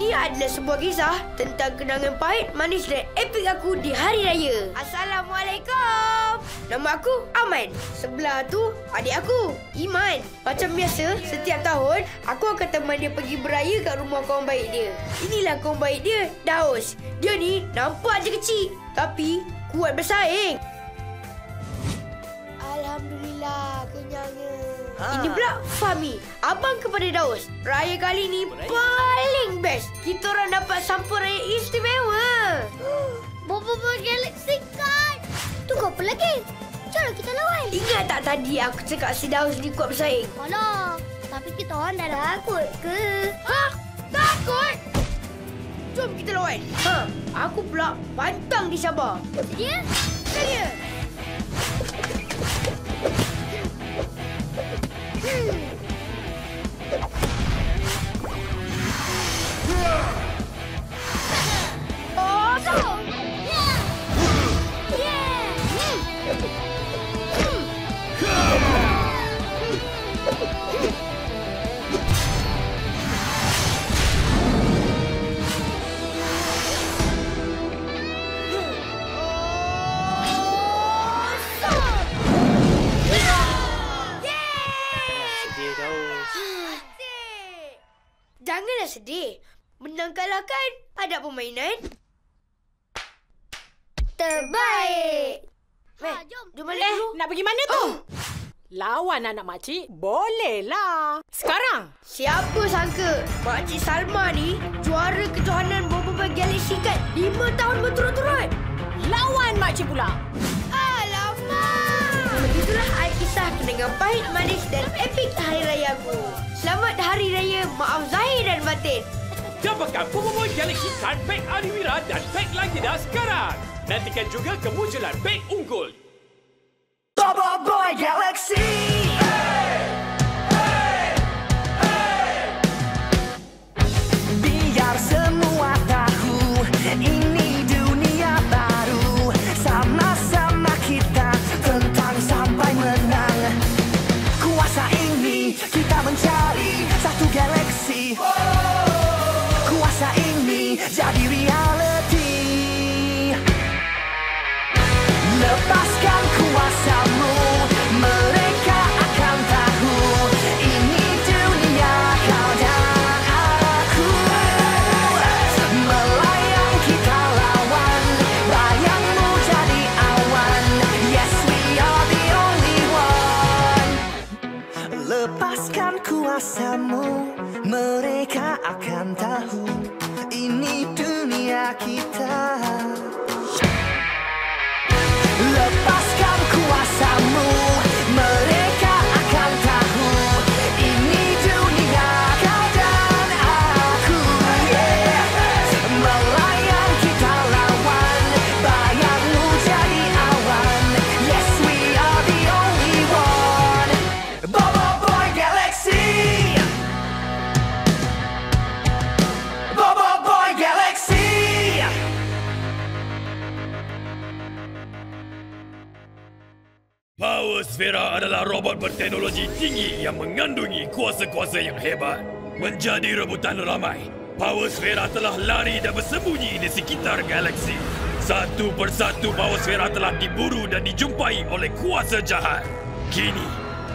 Ini adalah sebuah kisah tentang kenangan pahit, manis dan epik aku di Hari Raya. Assalamualaikum. Nama aku Aman. Sebelah tu adik aku, Iman. Macam biasa, setiap tahun aku akan teman dia pergi beraya kat rumah kawan baik dia. Inilah kawan baik dia, Daus. Dia ni nampak je kecil, tapi kuat bersaing. Alhamdulillah, kenyangnya. Ini pula Fahmi, abang kepada Daus. Raya kali ni paling best. Kita orang dapat sampul raya istimewa. Boboiboy Galaxy card. Tunggu apa lagi? Jom kita lawan. Ingat tak tadi aku cakap si Daus ni kuat bersaing? Alah, tapi kita orang dah takut ke? Hah? Takut? Jom kita lawan. Ha, aku pula pantang disabar. Dia? Dia. Janganlah sedih. Menang kalah kan ada permainan. Terbaik. Ha, jom boleh. Nak pergi mana tu? Lawan anak makcik bolehlah. Sekarang. Siapa sangka Makcik Salma ni juara kejohanan Boboiboy Galaxy Cup 5 tahun berturut-turut. Lawan makcik pula. Begitulah alkisah kenangan pahit, manis dan epik Hari Raya aku. Selamat Hari Raya, maaf zahir dan batin. Dapatkan Boboiboy Galaxy Card Pack Ariwira dan Pack Legenda sekarang. Nantikan juga kemunculan pack unggul. Boboiboy Galaxy! Hey! Hey! Hey! Biar semua tahu ini dunia baru. Sama-sama kita tentang sampai menang. Kuasa ini kita mencari satu galaksi. Kuasa ini jadi reality. Lepaskan kuasamu, mereka akan tahu ini dunia kau dan aku. Melayang kita lawan, bayangmu jadi awan. Yes, we are the only one. Lepaskan kuasamu, mereka akan tahu ini dunia kita. Lepaskan kuasamu, mereka akan tahu ini dunia kau dan aku. Yeah. Melayang kita lawan, bayangmu jadi awan. Yes, we are the only one. Boboiboy Galaxy. Boboiboy Galaxy. Power Sfera adalah robot berteknologi tinggi yang mengandungi kuasa-kuasa yang hebat. Menjadi rebutan ramai, Power Sfera telah lari dan bersembunyi di sekitar galaksi. Satu persatu Power Sfera telah diburu dan dijumpai oleh kuasa jahat. Kini,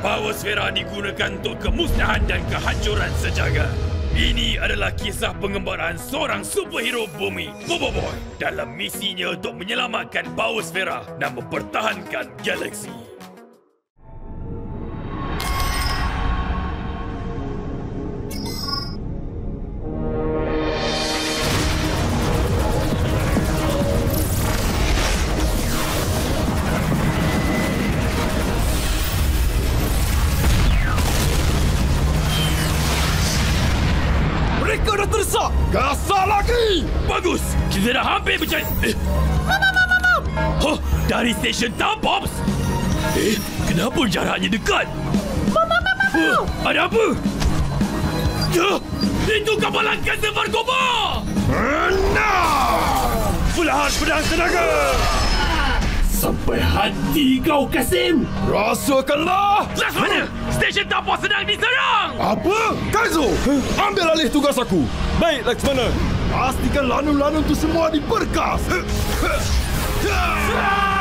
Power Sfera digunakan untuk kemusnahan dan kehancuran sejagat. Ini adalah kisah pengembaraan seorang superhero bumi, Boboiboy, dalam misinya untuk menyelamatkan Power Sfera dan mempertahankan galaksi. Kita dah hampir berjaya. Mam. Huh? Dari stesen Time Pops? Kenapa jaraknya dekat? Mam. Ada apa? Itu kapal angkat Vargobar! Benar! Perlahan pedang tenaga! sampai hati kau, Kasim! Rasakanlah! Laksmana! Stesen tapau sedang diserang! Apa? Kaizo! Ambil alih tugas aku! Baik, Laksmana! Pastikan lanun-lanun tu semua diperkas! Serang!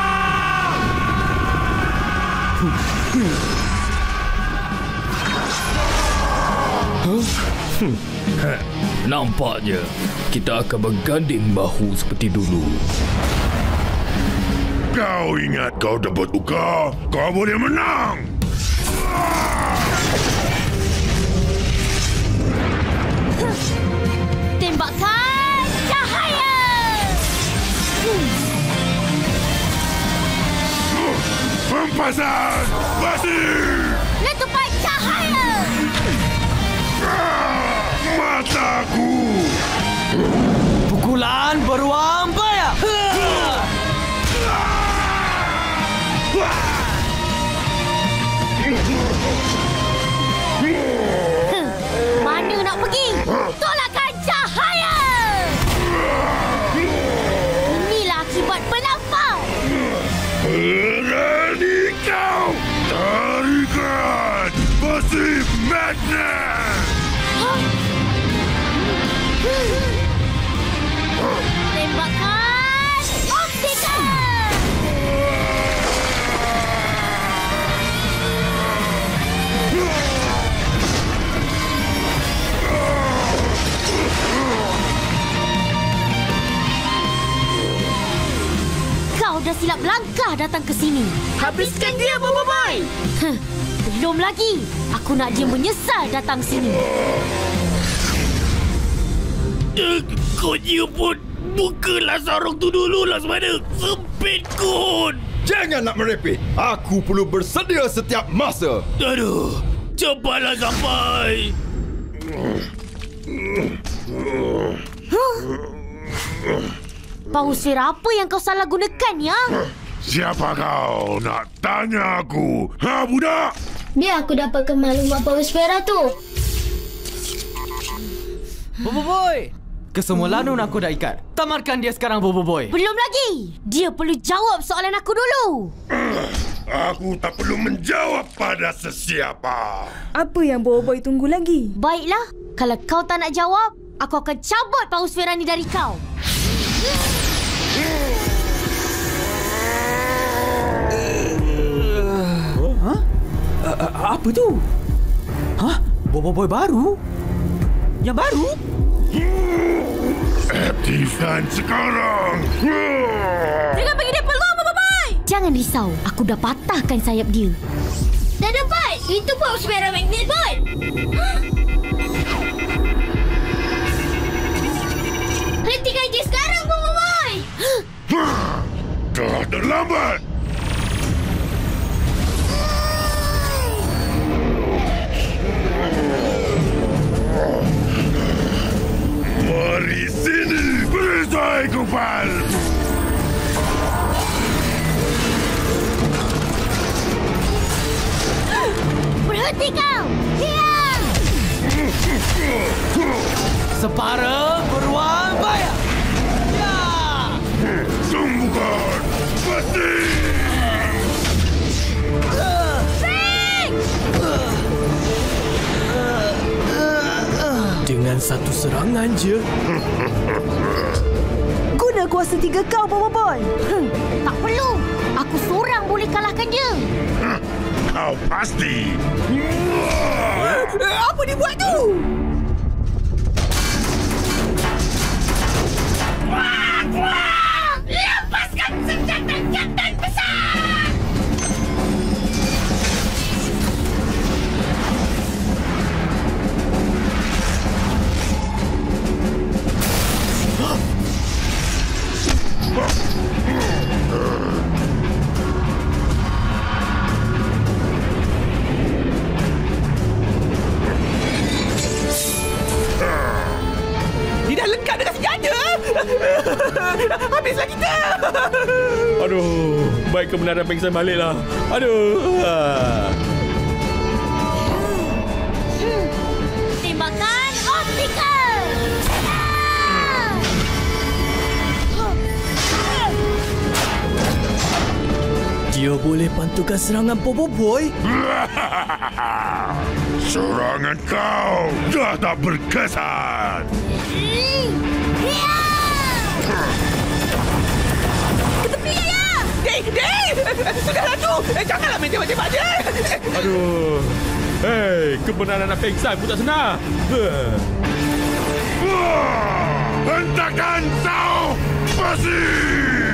Nampaknya kita akan berganding bahu seperti dulu. Kau ingat kau dapat tukar, kau boleh menang! Tembakan cahaya! Pempasan basi! Letupan cahaya! Mataku! Pukulan beruang bayar! Mana nak pergi? Tolakkan cahaya! Inilah akibat penampar! Berani kau! Tarikan! Besi Madness! Tembakan! Optical! Kau dah silap langkah datang ke sini. Habiskan dia, Boboiboy! Belum lagi. Aku nak dia menyesal datang sini. Dekutnya pun bukalah sarung tu dulu, Laksmana. Sempit kot. Jangan nak merepek. Aku perlu bersedia setiap masa. Aduh, cepatlah sampai. Power Sfera apa yang kau salah gunakan, ya? Siapa kau nak tanya aku? Ha, budak? Biar aku dapatkan maklumat Power Sfera tu. Boboiboy! Kesemua lanun aku dah ikat. Tamatkan dia sekarang, Boboiboy. Belum lagi. Dia perlu jawab soalan aku dulu. Aku tak perlu menjawab pada sesiapa. Apa yang Boboiboy tunggu lagi? Baiklah. Kalau kau tak nak jawab, aku akan cabut Power Sfera ni dari kau. Apa tu? Hah? Boboiboy baru? Yang baru? Aktifkan sekarang! Jangan bagi dia peluang, Boboiboy! Jangan risau. Aku dah patahkan sayap dia. Dah dapat! Itu Power Sfera Magnet Ball! Hentikan dia sekarang, Boboiboy! Dah terlambat! Mari sini, berisai Gopal! Berhenti kau! Diam! Separa beruang bayar! Ya! Sumbukan! Pasti! Sing! Dengan satu serangan je. Guna kuasa tiga kau, Boboiboy. Tak perlu. Aku seorang boleh kalahkan dia. Kau pasti. Apa dia buat tu? Lepaskan senjata-senjata besar! Dia dah lekat dekat senjata. Habislah kita. Aduh, baik kebenaran pingsan baliklah. Aduh. Tembakan optikal. Dia boleh pantukan serangan Boboiboy? Serangan kau dah tak berkesan. Ketepilah! Dave! Sudah lah tu! Janganlah main tembak-tembak je! Aduh! Hei, kebenaran nak pengsan pun tak senang! Hentakan kau! Pasir!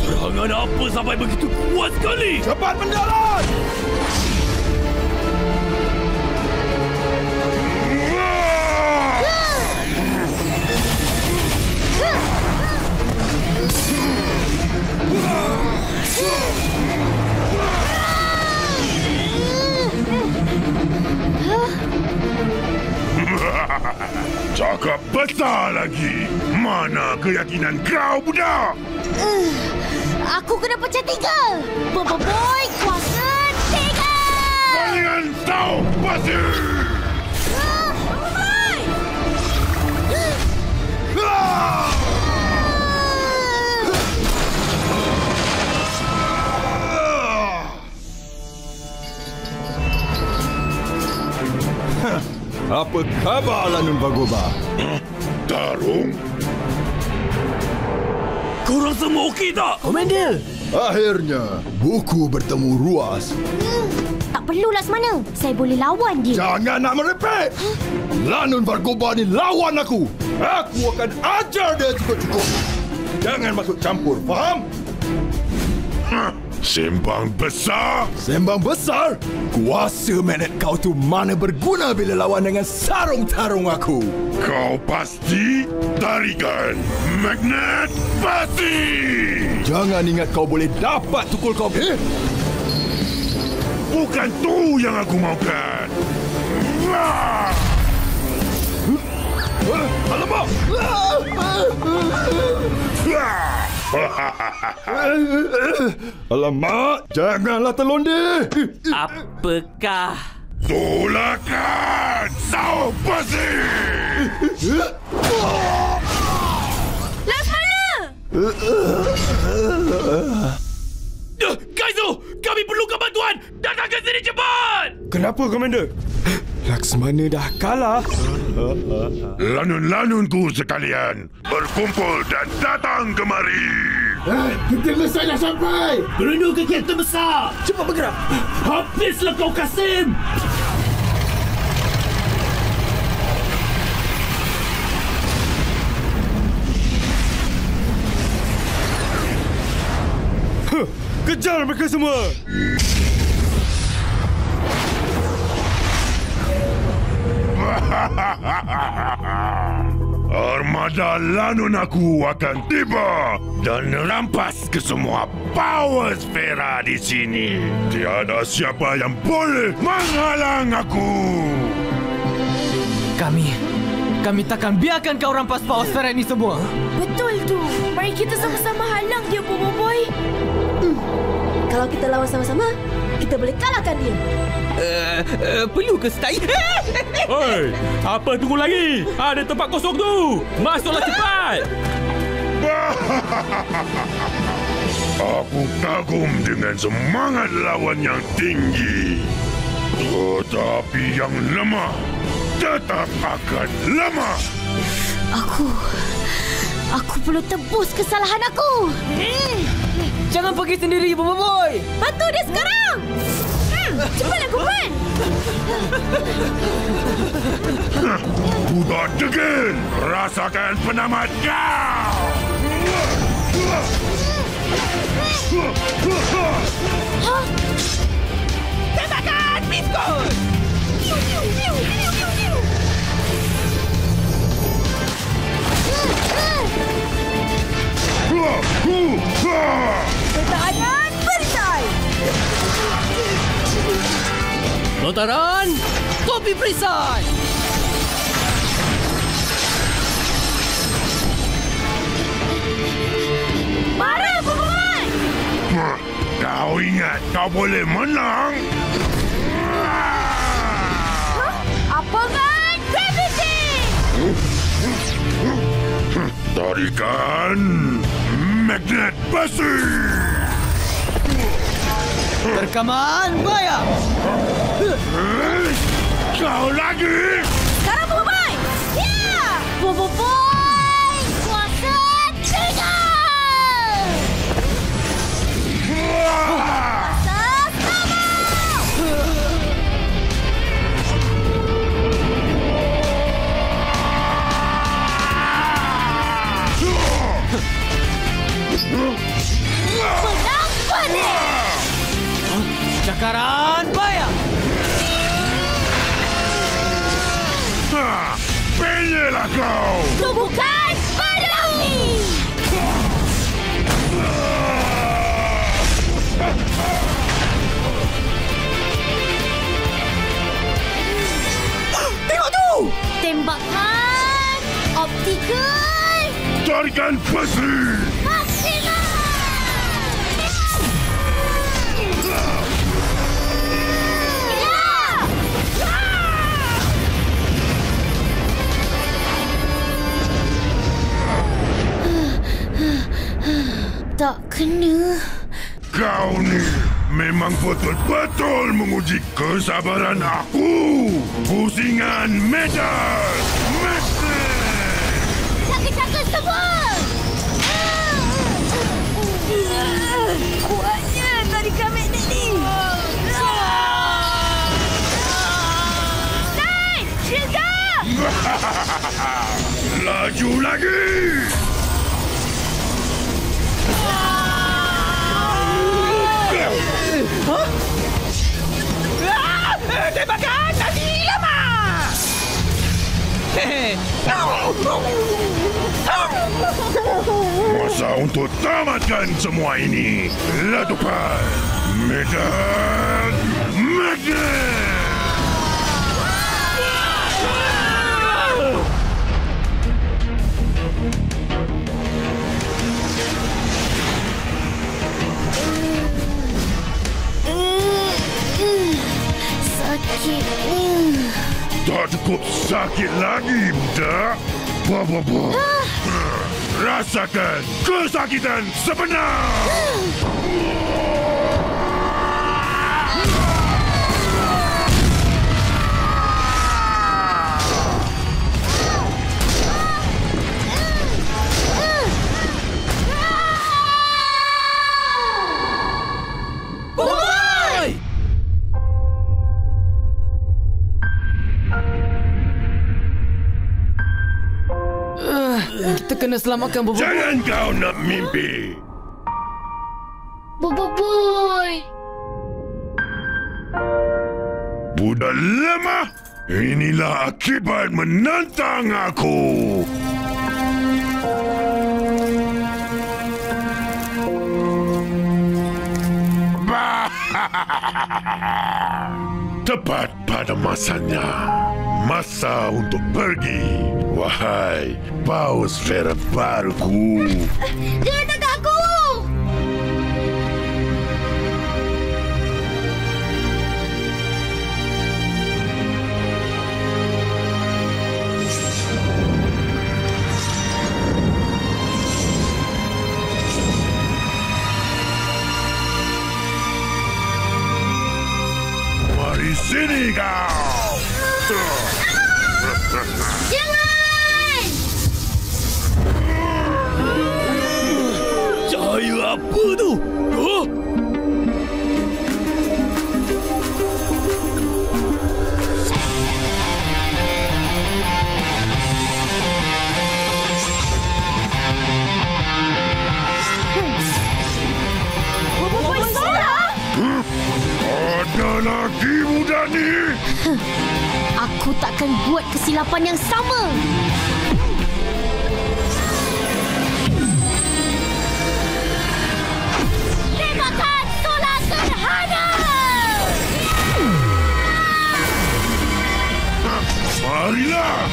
Serangan apa sampai begitu kuat sekali? Cepat mendarat! Cakap besar lagi. Mana keyakinan kau, budak? Aku kena pecah tiga. Boboiboy kuasa tiga. Balingan kau pasir. Boboiboy! Apa khabar Lanun Vargobar? Tarung? Korang semua okey tak? Komander! Akhirnya, buku bertemu ruas. Tak perlu Laksamana. Saya boleh lawan dia. Jangan nak merepek! Lanun Vargobar ni lawan aku. Aku akan ajar dia cukup-cukup. Jangan masuk campur, faham? Sembang besar? Sembang besar? Kuasa magnet kau tu mana berguna bila lawan dengan sarung-tarung aku. Kau pasti tarikan magnet pasti. Jangan ingat kau boleh dapat tukul kau. Bukan tu yang aku mahukan. Alamak! Alamak, janganlah terlonde. Apakah? Tolakan Sao Pasir! Laksamana! Kaizo, kami perlukan bantuan! Datang ke sini cepat! Kenapa, Komander? Laksamana dah kalah. Lanun-lanunku sekalian, berkumpul dan datang kemari. Kita besar dah sampai. Berundur ke kereta besar. Cepat bergerak. Habislah kau, Kasim. Kejar mereka semua. Armada Lanun aku akan tiba dan rampas ke semua Power Sfera di sini. Tiada siapa yang boleh menghalang aku. Kami takkan biarkan kau rampas Power Sfera ini semua. Betul tu. Mari kita sama-sama halang dia, Boboiboy. Kalau kita lawan sama-sama, kita boleh kalahkan dia. Perlu ke setai? Oi, apa tunggu lagi? Ada tempat kosong tu. Masuklah cepat. Aku kagum dengan semangat lawan yang tinggi. Tetapi yang lemah tetap akan lemah. Aku perlu tebus kesalahan aku. Jangan pergi sendiri, Boboiboy. Bantu dia sekarang. Cepatlah, Gopal! Budak degil! Rasakan penamat kau! Tembakan, Biskut! Pertahanan beritai! Lontaran topi perisai. Marah, Boboiboy! Kau ingat kau boleh menang? Apa kan? Gravity! Tarikan Magnet Besi! Berkeman bayar. Kau lagi. Sekarang Boboiboy. Ya. Boboiboy. Kuasa tiga. Kuasa sama. Menang pening. Cakaran bayar. Pilihlah kau. Bukan berani. Tengok tu. Tembakan optikal. Tarikan pasti. Maksimal. Tak kena. Kau ni memang betul-betul menguji kesabaran aku. Pusingan medan. Cakap-cakap semua. Kuatnya tarikan magnet ni. San, juga. Laju lagi. Huh? Ah, tembakan tadi lama. Masa untuk tamatkan semua ini. Letupan Medan Magnet. Tak cukup sakit lagi, budak. Boboiboy, rasakan kesakitan sebenar. Kena selamatkan Boboiboy. Jangan kau nak mimpi. Boboiboy. Budak lemah. Inilah akibat menantang aku. Tepat pada masanya. Masa untuk pergi. Wahai, Power Sfera baruku. Dia tangkap aku! Mari sini kau! Jangan! Cahaya apa tu? Huh? Boboiboy salah? Ada lagi budak ni? Aku takkan buat kesilapan yang sama. Marilah!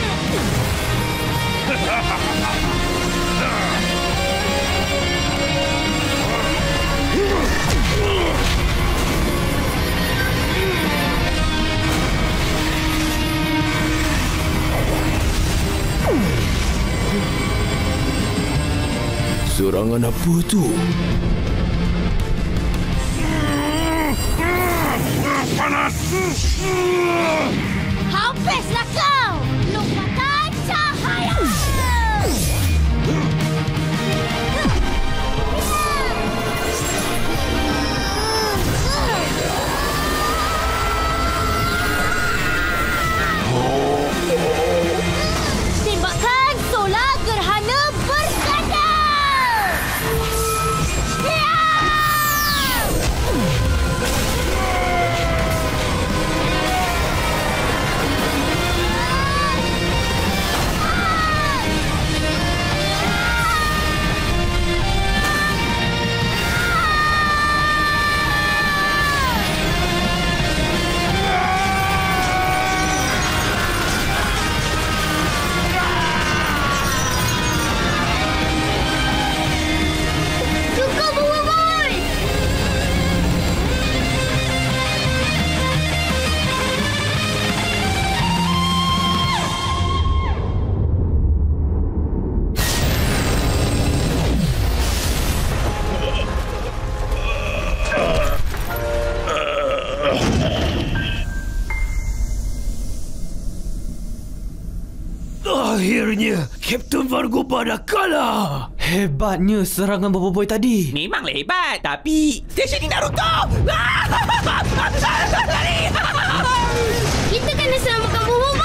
Serangan apa tu? Panas! Habislah kau! Lompatan cahaya! Tembakan solar gerhana berganda! Akhirnya, Kapten Vargobar dah kalah! Hebatnya serangan Boboiboy tadi. Memanglah hebat, tapi... Stesen ini Naruto! Lari! Kita kena selamatkan Boboiboy!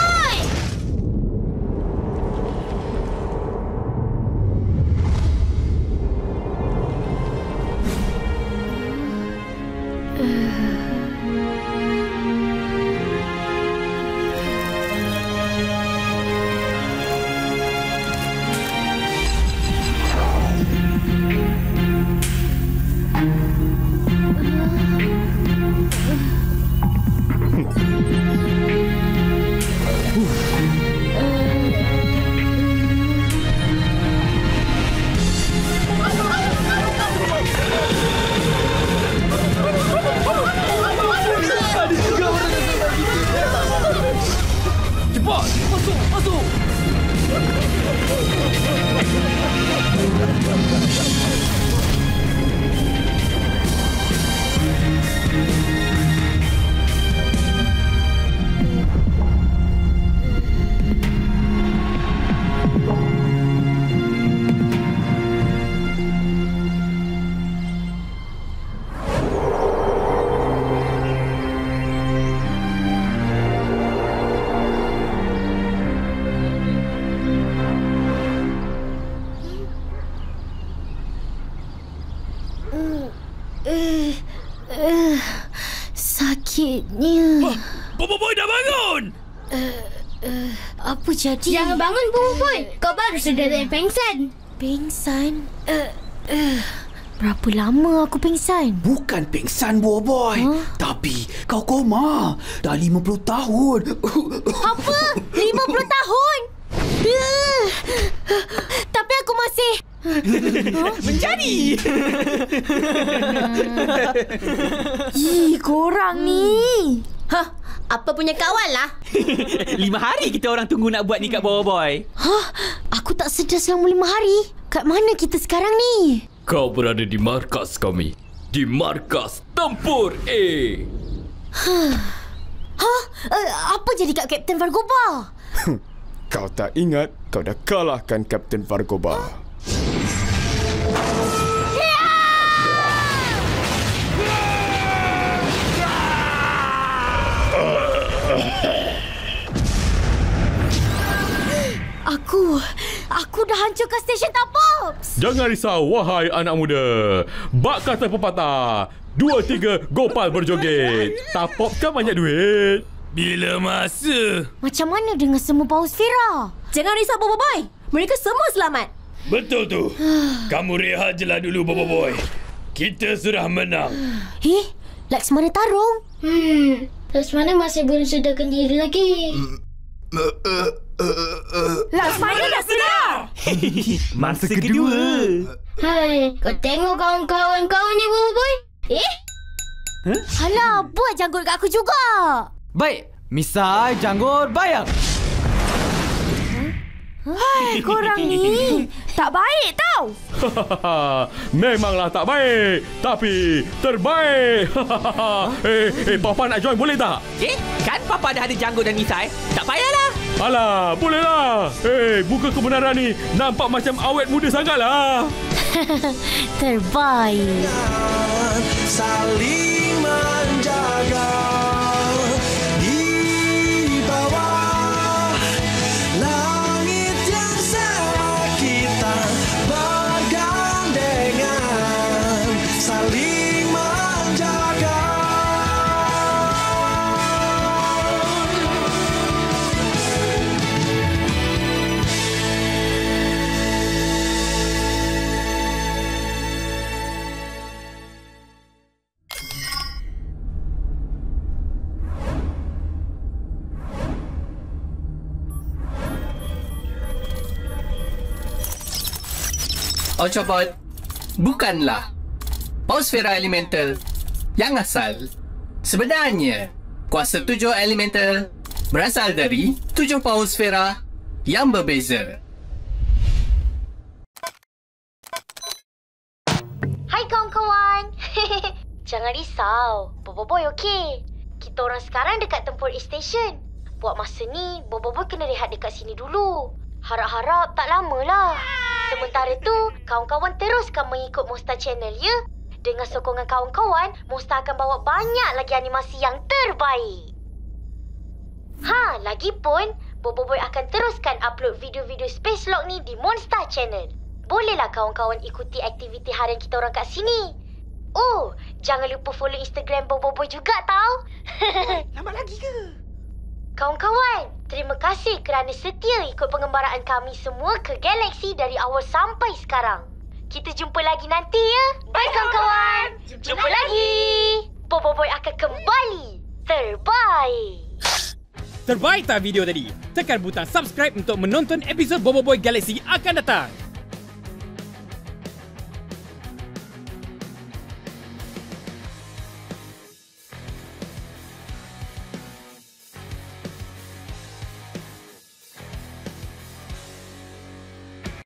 Boboiboy dah bangun! Apa jadi? Jangan bangun, Boboiboy. Kau baru sedar dari pengsan. Pengsan? Berapa lama aku pengsan? Bukan pengsan, Boboiboy. Huh? Tapi kau koma. Dah 50 tahun. Apa? 50 tahun? Tapi aku masih... Menjadi. Ih, korang ni. Hah? Apa punya kawal lah? 5 hari kita orang tunggu nak buat ni kat Boboiboy. Hah? Aku tak sedar selama 5 hari. Kat mana kita sekarang ni? Kau berada di markas kami. Di markas tempur A. Hah? Hah? Apa jadi kat Kapten Vargobar? Kau tak ingat kau dah kalahkan Kapten Vargobar. Huh? Aku dah hancurkan stesen Tapops. Jangan risau, wahai anak muda. Bak kata pepatah, 2, 3, Gopal berjoget. Tapops kan banyak duit. Bila masa? Macam mana dengan semua Power Sfera? Jangan risau, Boboiboy. Mereka semua selamat. Betul tu. Kamu rehat je lah dulu, Boboiboy. Kita sudah menang. Eh? Laksamana Tarung? Laksamana masih belum sedarkan diri lagi. Laksamana dah sedar! Masa kedua. Hai, kau tengok kawan-kawan kau ni, Boboiboy. Eh? Huh? Alah, buat janggut kat aku juga. Baik, misai janggut bayang. Hai, korang ni tak baik tau. Memanglah tak baik, tapi terbaik. Papa nak join boleh tak? Eh, kan Papa dah ada Janggo dan Nisa, eh? Tak payahlah. Alah, bolehlah. Eh, buka kebenaran ni nampak macam awet muda sangatlah. Terbaik. Saling menjaga. Ochobot, bukanlah Power Sfera Elemental yang asal. Sebenarnya, kuasa 7 Elemental berasal dari 7 Power Sfera yang berbeza. Hai kawan-kawan. Jangan risau, Boboiboy okey. Kita orang sekarang dekat tempur station. Buat masa ni, Boboiboy kena rehat dekat sini dulu. Harap-harap tak lamalah. Sementara tu, kawan-kawan teruskan mengikut Monsta Channel, ya? Dengan sokongan kawan-kawan, Monsta akan bawa banyak lagi animasi yang terbaik. Ha, lagipun, Boboiboy akan teruskan upload video-video Space Log ni di Monsta Channel. Bolehlah kawan-kawan ikuti aktiviti harian kita orang kat sini. Oh, jangan lupa follow Instagram Boboiboy juga tau. Lambat lagi ke? Kawan-kawan, terima kasih kerana setia ikut pengembaraan kami semua ke Galaxy dari awal sampai sekarang. Kita jumpa lagi nanti, ya. Bye kawan-kawan. Jumpa lagi. Boboiboy akan kembali terbaik. Terbaik tak video tadi? Tekan butang subscribe untuk menonton episod Boboiboy Galaxy akan datang.